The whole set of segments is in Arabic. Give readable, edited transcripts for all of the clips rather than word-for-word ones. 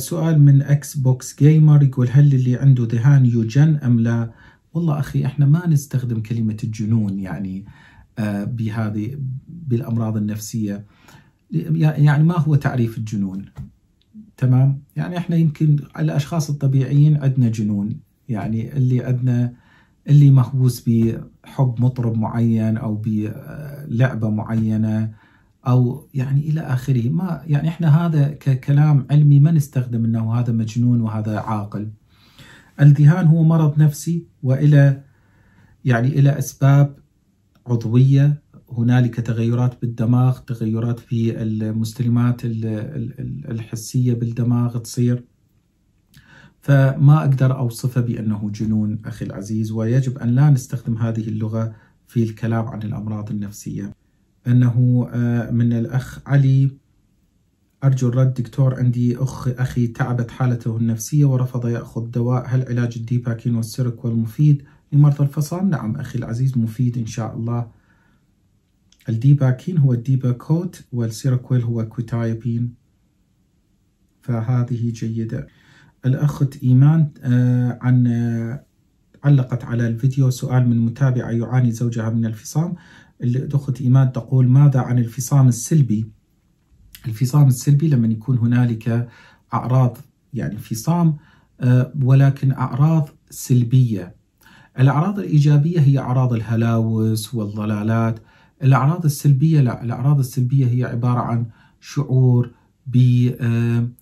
سؤال من اكس بوكس جيمر يقول: هل اللي عنده ذهان يجن ام لا؟ والله اخي احنا ما نستخدم كلمة الجنون يعني بهذه بالامراض النفسية، يعني ما هو تعريف الجنون؟ تمام؟ يعني احنا يمكن الاشخاص الطبيعيين عندنا جنون، يعني اللي عندنا اللي مهووس بحب مطرب معين او بلعبة معينة او يعني الى اخره، ما يعني احنا هذا ككلام علمي ما نستخدم انه هذا مجنون وهذا عاقل. الذهان هو مرض نفسي والى يعني الى اسباب عضوية، هنالك تغيرات بالدماغ، تغيرات في المستلمات الحسية بالدماغ تصير، فما أقدر أوصفه بأنه جنون أخي العزيز، ويجب أن لا نستخدم هذه اللغة في الكلام عن الأمراض النفسية. أنه من الأخ علي: أرجو الرد دكتور، عندي أخي تعبت حالته النفسية ورفض يأخذ دواء، هل علاج الديباكين والسيركوال مفيد لمرضى الفصام؟ نعم أخي العزيز مفيد إن شاء الله. الديباكين هو الديباكوت والسيركويل هو كوتايبين، فهذه جيدة. الأخت إيمان علقت على الفيديو سؤال من متابعة يعاني زوجها من الفصام. الأخت إيمان تقول: ماذا عن الفصام السلبي؟ الفصام السلبي لما يكون هنالك أعراض يعني فصام ولكن أعراض سلبية. الأعراض الإيجابية هي أعراض الهلاوس والضلالات. الأعراض السلبية لا، الأعراض السلبية هي عبارة عن شعور بعدم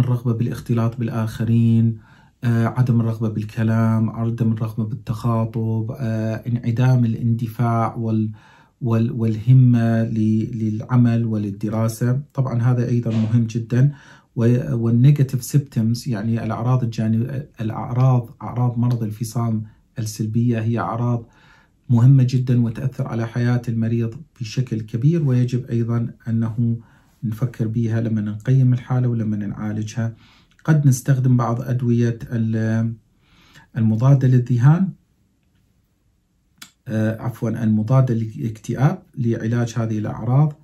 الرغبة بالاختلاط بالآخرين، عدم الرغبة بالكلام، عدم الرغبة بالتخاطب، انعدام الاندفاع والهمة للعمل وللدراسة. طبعا هذا أيضا مهم جدا. والنيجاتيف سيبتمز يعني الأعراض الجانبية، أعراض مرض الفصام السلبية هي أعراض مهمة جدا وتأثر على حياة المريض بشكل كبير، ويجب أيضا أنه نفكر بها لما نقيم الحالة ولما نعالجها. قد نستخدم بعض أدوية المضادة للذهان، عفوا المضادة للاكتئاب لعلاج هذه الأعراض،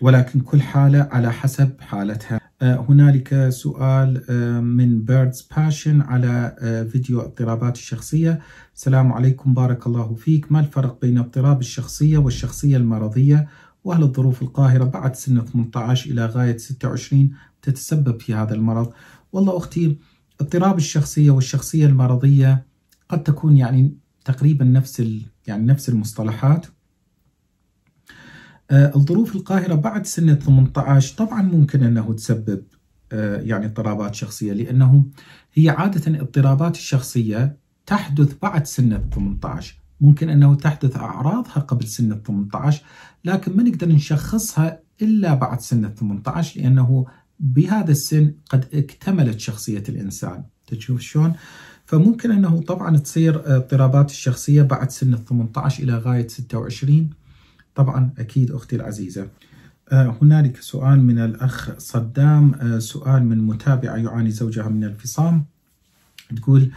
ولكن كل حالة على حسب حالتها. هنالك سؤال من بيردز باشن على فيديو اضطرابات الشخصية: السلام عليكم بارك الله فيك، ما الفرق بين اضطراب الشخصية والشخصية المرضية؟ وهل الظروف القاهرة بعد سن 18 إلى غاية 26 تتسبب في هذا المرض؟ والله أختي، اضطراب الشخصية والشخصية المرضية قد تكون يعني تقريبا نفس المصطلحات. الظروف القاهرة بعد سن 18 طبعا ممكن أنه تسبب يعني اضطرابات شخصية، لأنه هي عادة اضطرابات الشخصية تحدث بعد سن 18، ممكن أنه تحدث أعراضها قبل سن 18 لكن ما نقدر نشخصها إلا بعد سن 18، لأنه بهذا السن قد اكتملت شخصية الإنسان. تشوف شلون؟ فممكن أنه طبعا تصير اضطرابات الشخصية بعد سن 18 إلى غاية 26 طبعا أكيد أختي العزيزة. هنالك سؤال من الأخ صدام، سؤال من متابعة يعاني زوجها من الفصام، تقول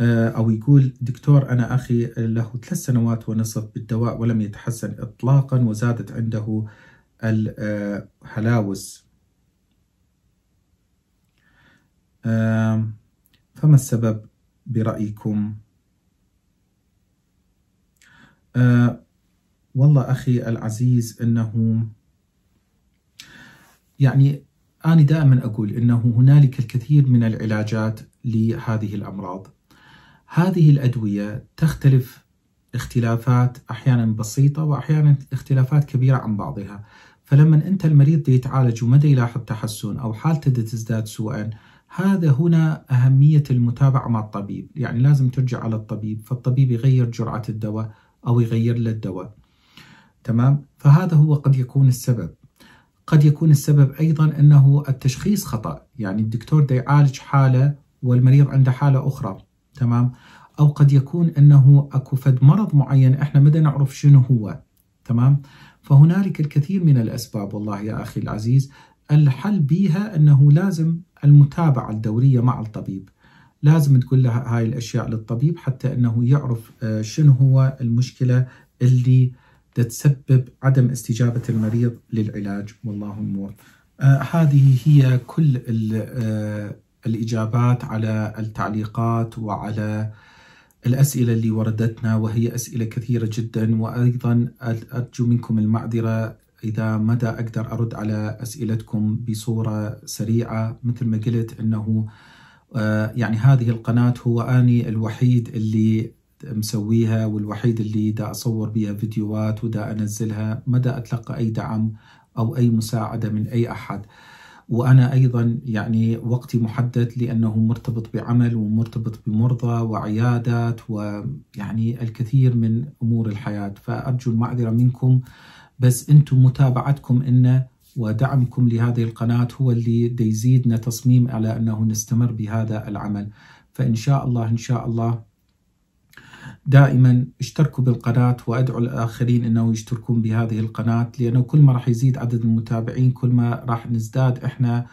أو يقول: دكتور أنا أخي له 3 سنوات ونصف بالدواء ولم يتحسن إطلاقا، وزادت عنده الهلاوس، فما السبب برأيكم؟ والله أخي العزيز، أنه يعني أنا دائما أقول أنه هنالك الكثير من العلاجات لهذه الأمراض. هذه الأدوية تختلف اختلافات أحيانا بسيطة وأحيانا اختلافات كبيرة عن بعضها، فلما أنت المريض يتعالج وما يلاحظ تحسن أو حالته تزداد سوءا، هذا هنا أهمية المتابعة مع الطبيب، يعني لازم ترجع على الطبيب، فالطبيب يغير جرعة الدواء أو يغير له الدواء. تمام؟ فهذا هو قد يكون السبب. قد يكون السبب أيضا أنه التشخيص خطأ، يعني الدكتور دا يعالج حالة والمريض عنده حالة أخرى. تمام؟ أو قد يكون أنه أكو فد مرض معين إحنا ما نعرف شنو هو. تمام؟ فهنالك الكثير من الأسباب والله يا أخي العزيز، الحل بيها أنه لازم المتابعة الدورية مع الطبيب. لازم تقول له هاي الأشياء للطبيب حتى أنه يعرف شنو هو المشكلة اللي تسبب عدم استجابة المريض للعلاج، والله الموفق. هذه هي كل الإجابات على التعليقات وعلى الأسئلة اللي وردتنا، وهي أسئلة كثيرة جدا. وأيضا أرجو منكم المعذرة إذا مدى أقدر أرد على أسئلتكم بصورة سريعة. مثل ما قلت أنه يعني هذه القناة هو أني الوحيد اللي مسويها، والوحيد اللي دا أصور بها فيديوهات ودا أنزلها. مدى أتلقى أي دعم أو أي مساعدة من أي أحد، وأنا أيضا يعني وقتي محدد لأنه مرتبط بعمل ومرتبط بمرضى وعيادات ويعني الكثير من أمور الحياة، فأرجو المعذرة منكم. بس أنتم متابعتكم إن ودعمكم لهذه القناة هو اللي يزيدنا تصميم على أنه نستمر بهذا العمل. فإن شاء الله إن شاء الله دائما اشتركوا بالقناة، وأدعو الآخرين أنه يشتركون بهذه القناة، لأنه كل ما راح يزيد عدد المتابعين كل ما راح نزداد إحنا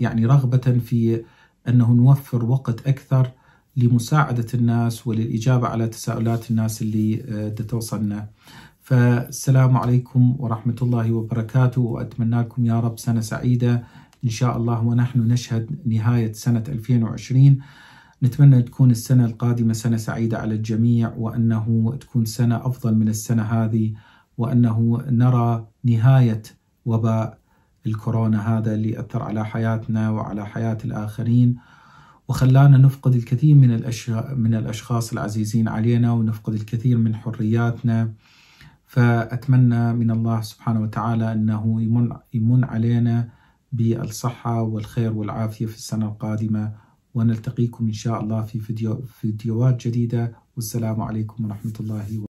يعني رغبة في أنه نوفر وقت أكثر لمساعدة الناس وللإجابة على تساؤلات الناس اللي توصلنا. فالسلام عليكم ورحمة الله وبركاته، وأتمنى لكم يا رب سنة سعيدة إن شاء الله. ونحن نشهد نهاية سنة 2020، نتمنى تكون السنة القادمة سنة سعيدة على الجميع، وأنه تكون سنة أفضل من السنة هذه، وأنه نرى نهاية وباء الكورونا هذا اللي أثر على حياتنا وعلى حياة الآخرين، وخلانا نفقد الكثير من الأشخاص العزيزين علينا، ونفقد الكثير من حرياتنا. فأتمنى من الله سبحانه وتعالى أنه يمن علينا بالصحة والخير والعافية في السنة القادمة، ونلتقيكم إن شاء الله في فيديوهات جديدة. والسلام عليكم ورحمة الله وبركاته.